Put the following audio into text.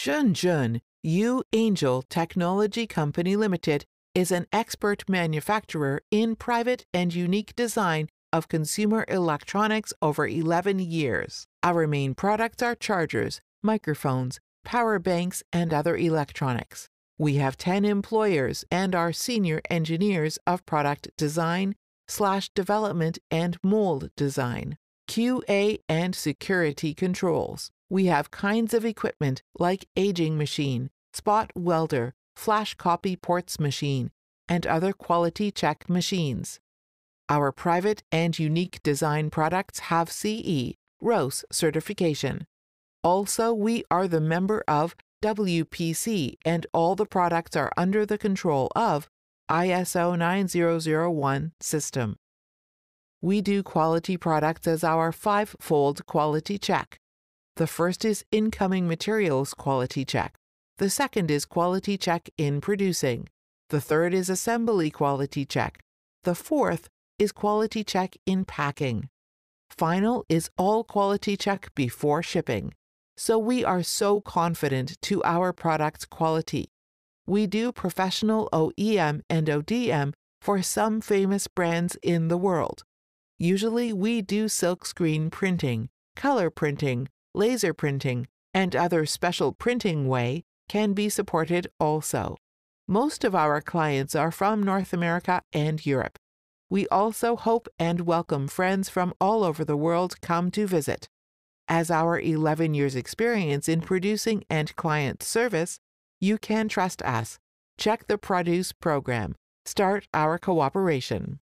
Shenzhen U-Angel Technology Company Limited is an expert manufacturer in private and unique design of consumer electronics over 11 years. Our main products are chargers, microphones, power banks, and other electronics. We have 10 employers and are senior engineers of product design / development and mold design, QA and security controls. We have kinds of equipment like aging machine, spot welder, flash copy ports machine, and other quality check machines. Our private and unique design products have CE, RoHS certification. Also, we are the member of WPC and all the products are under the control of ISO 9001 system. We do quality products as our five-fold quality check. The first is incoming materials quality check. The second is quality check in producing. The third is assembly quality check. The fourth is quality check in packing. Final is all quality check before shipping. So we are so confident to our product's quality. We do professional OEM and ODM for some famous brands in the world. Usually we do silkscreen printing, color printing, laser printing, and other special printing way can be supported also. Most of our clients are from North America and Europe. We also hope and welcome friends from all over the world come to visit. As our 11 years experience in producing and client service, you can trust us. Check the produce program. Start our cooperation.